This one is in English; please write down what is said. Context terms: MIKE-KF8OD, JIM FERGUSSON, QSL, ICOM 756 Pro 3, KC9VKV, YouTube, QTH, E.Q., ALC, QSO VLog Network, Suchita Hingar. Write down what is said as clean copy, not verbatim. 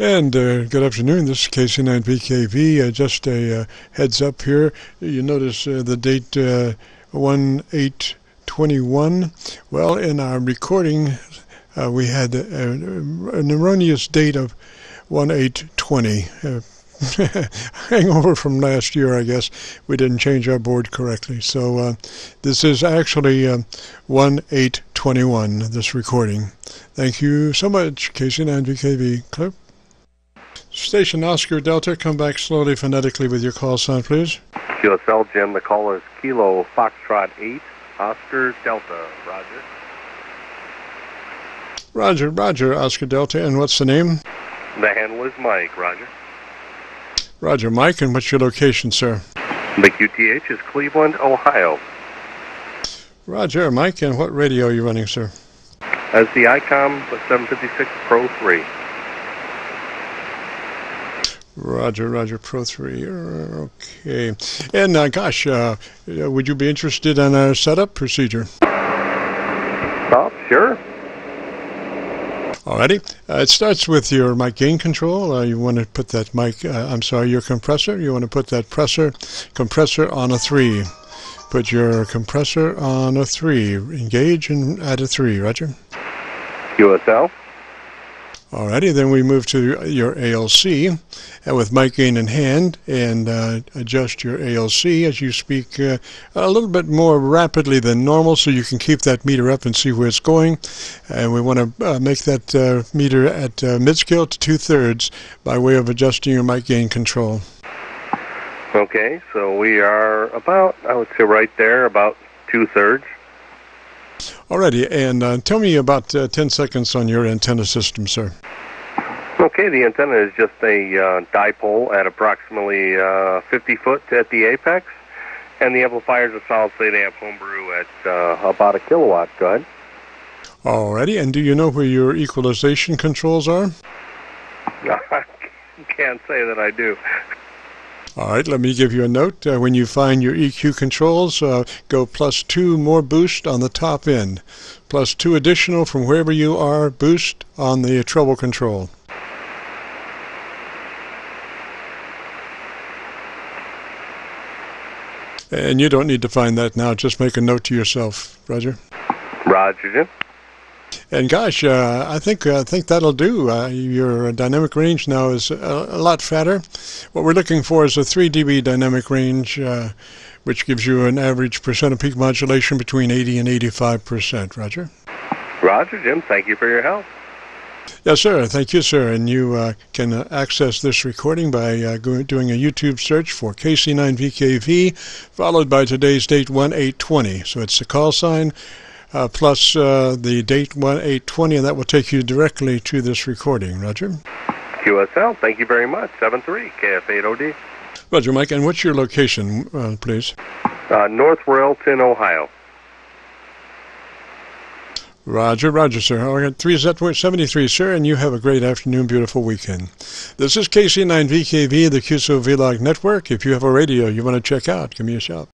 And good afternoon, this is KC9VKV. Just a heads up here. You notice the date 1/8/21. Well, in our recording, we had an erroneous date of 1/8/20. Hangover from last year, I guess. We didn't change our board correctly. So this is actually 1/8/21, this recording. Thank you so much, KC9VKV. Clip. Station Oscar Delta, come back slowly phonetically with your call sign, please. QSL Jim, the call is Kilo Foxtrot 8, Oscar Delta. Roger. Roger, Roger, Oscar Delta. And what's the name? The handle is Mike, Roger. Roger, Mike, and what's your location, sir? The QTH is Cleveland, Ohio. Roger, Mike, and what radio are you running, sir? As the ICOM 756 Pro 3. Roger, Roger, Pro 3. Okay. And gosh, would you be interested in our setup procedure? Oh, sure. Alrighty. It starts with your mic gain control. You want to put that mic, your compressor. You want to put that compressor on a 3. Put your compressor on a 3. Engage and add a 3. Roger. QSL. Alrighty. Then we move to your ALC with mic gain in hand, and adjust your ALC as you speak a little bit more rapidly than normal, so you can keep that meter up and see where it's going. And we want to make that meter at mid-scale to 2/3 by way of adjusting your mic gain control. Okay, so we are about, I would say right there, about 2/3. Alrighty, and tell me about 10 seconds on your antenna system, sir. Okay, the antenna is just a dipole at approximately 50 foot at the apex, and the amplifier is a solid-state amp homebrew at about 1 kilowatt. Go ahead. Alrighty, and do you know where your equalization controls are? I can't say that I do. All right, let me give you a note. When you find your EQ controls, go +2 more boost on the top end, +2 additional from wherever you are, boost on the treble control. And you don't need to find that now, just make a note to yourself. Roger. Roger, Jim. And gosh, I think that'll do. Your dynamic range now is a lot fatter. What we're looking for is a 3 dB dynamic range, which gives you an average percent of peak modulation between 80 and 85%. Roger. Roger, Jim. Thank you for your help. Yes, sir. Thank you, sir. And you can access this recording by doing a YouTube search for KC9VKV, followed by today's date 1/8/20. So it's the call sign. Plus the date 1/8/20, and that will take you directly to this recording. Roger. QSL, thank you very much. 73 KF8OD. Roger, Mike, and what's your location, please? North Royalton, Ohio. Roger, Roger, sir. I got 3Z73, sir, and you have a great afternoon, beautiful weekend. This is KC9VKV, the QSO VLog Network. If you have a radio you want to check out, give me a shout.